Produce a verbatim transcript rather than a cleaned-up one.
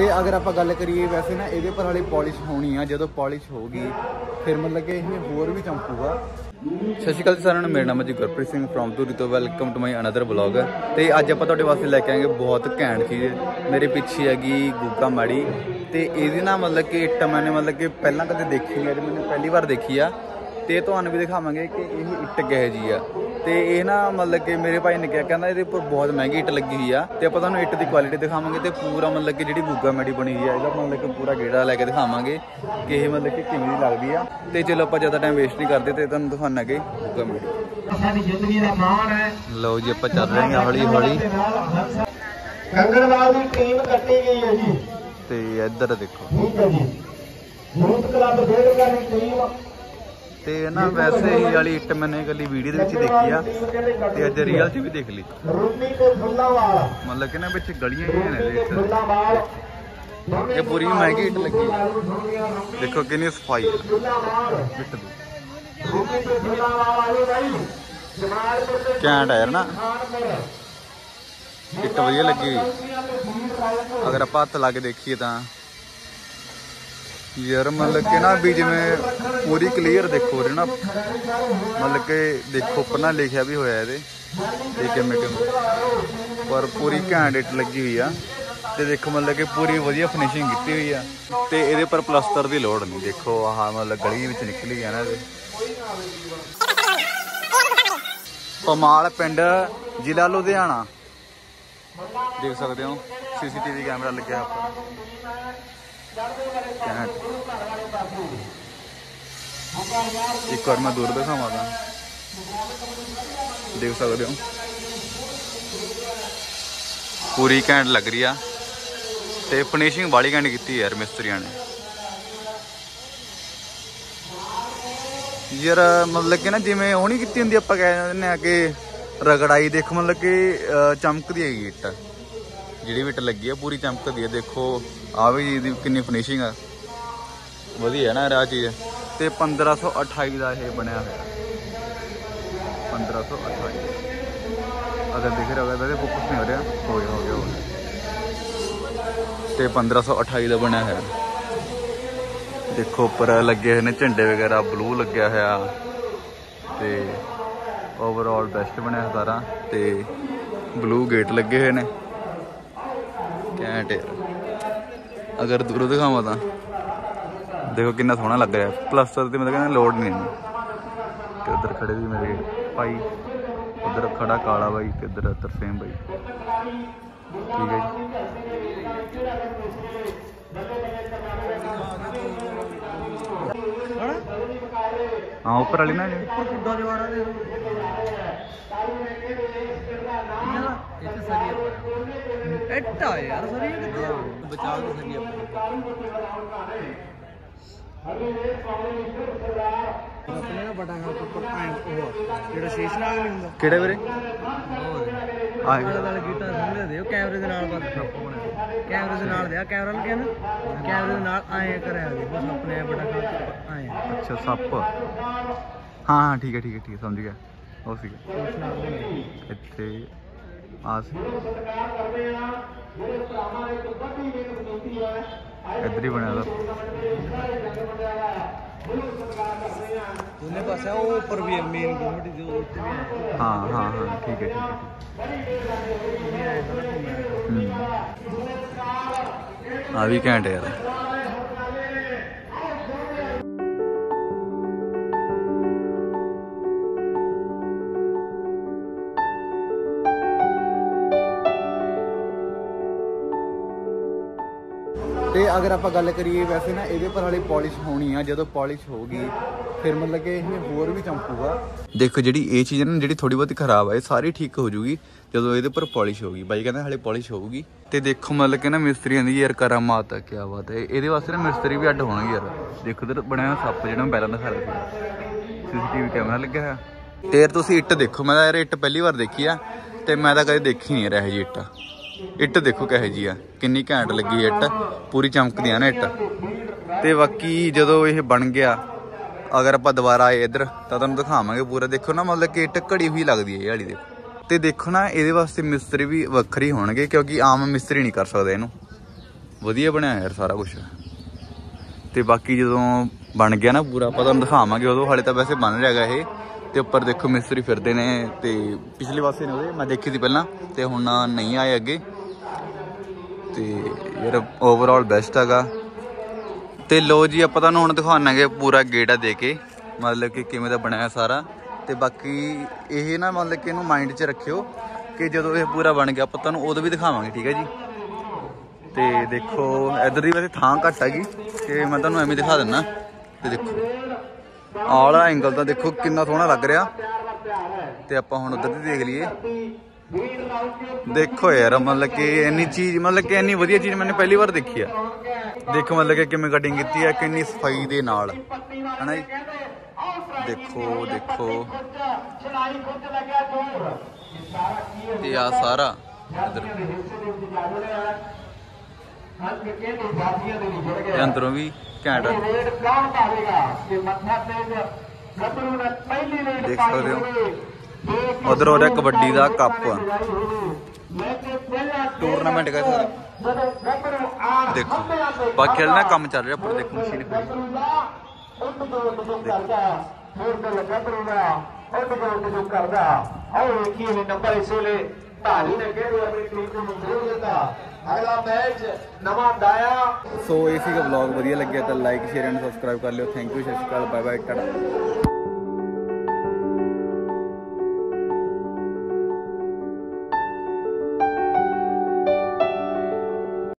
तो अगर आप गल करिए वैसे ना ये पर हाले पॉलिश होनी है, जो पॉलिश होगी फिर मतलब कि इसमें होर भी चमकूगा। सत श्री अकाल जी सारे, मेरा नाम है जी गुरप्रीत सिंह फ्रॉम धूरी तो। Welcome to my another blog. तो अज आप वास्ते लैके आएंगे बहुत घैंट चीज़। मेरे पिछे हैगी गूगा माड़ी, तो ये ना मतलब कि इट्ट मैंने मतलब कि पहला कदे देखी है, मैंने पहली बार देखी आ, तो तुम्हें भी दिखावे कि यही इट्ट कह जी आ। तो यह ना मतलब कि मेरे भाई ने क्या कहना, ये पर बहुत महंगी इट्ट लगी हुई है, तो आप इट्ट की क्वालिटी दिखावे, तो पूरा मतलब कि जी गूगा माड़ी बनी हुई है इसका मतलब कि पूरा गेड़ा लैके दिखावे कि यह मतलब कि किमें लगती है। तो चलो आप ज़्यादा टाइम वेस्ट नहीं करते, तो तुम दिखाने के गूगा माड़ी। लो जी आप चल रहे हैं हौली हौली। तो इधर देखो, तो ना वैसे ही वाली इट मैंने कल वीडियो देखी आ, तो अज रियल च भी देख ली, मतलब कि ना पिछले गलियां ही ने पूरी महंगी इट लगी। देखो कि सफाई कैंट है ना, इट वधिया लगी हुई। अगर आप हथ ला के देखिए तो यार मतलब कि ना भी जिमें पूरी क्लीयर देखो ना, मतलब कि देखो पर ना लिखा भी होया ये किमें किमें, पर पूरी घैंट इट लगी हुई है। तो देखो मतलब कि पूरी वधिया फिनिशिंग की हुई है, तो ये पर प्लस्तर की लौड़ नहीं। देखो हाँ मतलब गली में निकली है ना। पमाल पिंड जिला लुधियाना, देख सकते हो सीसीटीवी कैमरा लगे एक बार। मैं दूर दिखावा देख सकते हो पूरी घैंट लग रही है, तो फिनिशिंग वाली घैंट की यार मिस्त्रिया ने यार। मतलब कि ना जिमें होनी की होंगी, आप कह देते हैं कि रगड़ाई। देखो मतलब कि चमकती है इट, जी भी इट लगी है पूरी चमकती है। देखो आ भी कि फिनिशिंग है वधिया ना आ चीज़। तो पंद्रह सौ अठाई का यह बनया है, पंद्रह सौ अठाई। अगर दिख रहा होगा तो कुछ नहीं हो रहा, हो गया हो गया हो गया। तो पंद्रह सौ अठाई का बनया है। देखो उपर लगे हुए ने झंडे वगैरह, ब्लू लग्या होया। तो ओवरऑल बेस्ट बनया सारा, तो ब्लू गेट लगे हुए ने घैंट। अगर दूर दिखावा तो देखो कितना सोहना लग रहा है, प्लस्तर की मतलब लोड़ नहीं है। तो उधर खड़े भी मेरे भाई, उधर खड़ा काला भाई, तो इधर तरसेम भाई। ठीक है जी, हाँ ऊपर वाली ना यार बचाव अच्छा सप। हाँ हाँ ठीक है ठीक है ठीक है समझ गया। हो इतने इधर ही बना ऊपर भी है मेन। हाँ हाँ हाँ ठीक है ठीक है। हाँ भी घैंट है यार। तो अगर आप गल करिए वैसे ना ये पर हाले पॉलिश होनी है, जो पॉलिश होगी फिर मतलब कि इसमें होर भी चमकूगा। देखो जी ये चीज़ ना जी थोड़ी बहुत खराब है, सारी ठीक हो जूगी जो ये पर पॉलिश होगी। भाई कहते हाले पॉलिश होगी। तो देखो मतलब कि ना मिस्त्री आँदी यार करामात है, क्या बात है। ये वास्ते ना मिस्त्री भी अड्ड होना यार। देखो इधर बनाया सप्प जो मैं पहला दिखा रहा C C T V camera लगे है। तो यार तुम इट देखो, मैं यार इट पहली बार देखी है, तो मैं तो कभी देखी नहीं यार यह इट। इट देखो कहे जी आ किन्नी घैंट लगी इट, पूरी चमकदी है ना इट। तो बाकी जो यह बन गया अगर आप दोबारा आए इधर तो तुहानूं दिखावांगे पूरा। देखो ना मतलब कि इट घड़ी हुई लगती है हाली। देखो तो देखो ना ये वास्ते मिस्त्री भी वक्खरे होणगे, क्योंकि आम मिस्त्री नहीं कर सकदे इहनूं। वधिया बनाया यार सारा कुछ। तो बाकी जो बन गया ना पूरा आप तुम दिखावे उदो, हाले तो वैसे बन रहा है ये। तो उपर देखो मिस्त्री फिरते ने, तो पिछले पासे ने वो मैं देखी थी पहला, तो हुण नहीं आए अगे। तो यार ओवरऑल बेस्ट हैगा। तो लो जी आप तुहानूं हुण दिखाने गए पूरा गेड़ा दे के, मतलब कि किवें दा बनाया सारा। तो बाकी यही ना मतलब कि इहनूं माइंड च रखियो कि जो ये पूरा बन गया आप तुहानूं उदों भी दिखावांगे, ठीक है जी। तो देखो इधर ही वैसे थां घट हैगी, कि मैं तुहानूं एवें दिखा दिंदा। तो देखो आला एंगल तो देखो कितना सोहना लग रहा। तो आप हम उधर भी देख लीए। देखो यार मतलब कि इन्नी चीज़ मतलब कि इन्नी वधिया चीज़ मैंने पहली बार देखी है। देखो मतलब कि किमें कटिंग की है, किन्नी सफाई दे नाल, है ना जी। देखो देखो ते आ सारा अंदरों भी कैंट। देख सकते हो उधर हो रहा कबड्डी का कप टूरनामेंट का। देखो बाकी ना कम चल रहा पर देखो मशीन पे। अगला मैच नवा दाया। सो इसी का ब्लॉग बढ़िया लग गया तो लाइक शेयर एंड सब्सक्राइब कर लो। थैंक यू, सत श्री अकाल, बाय बाय, टाटा।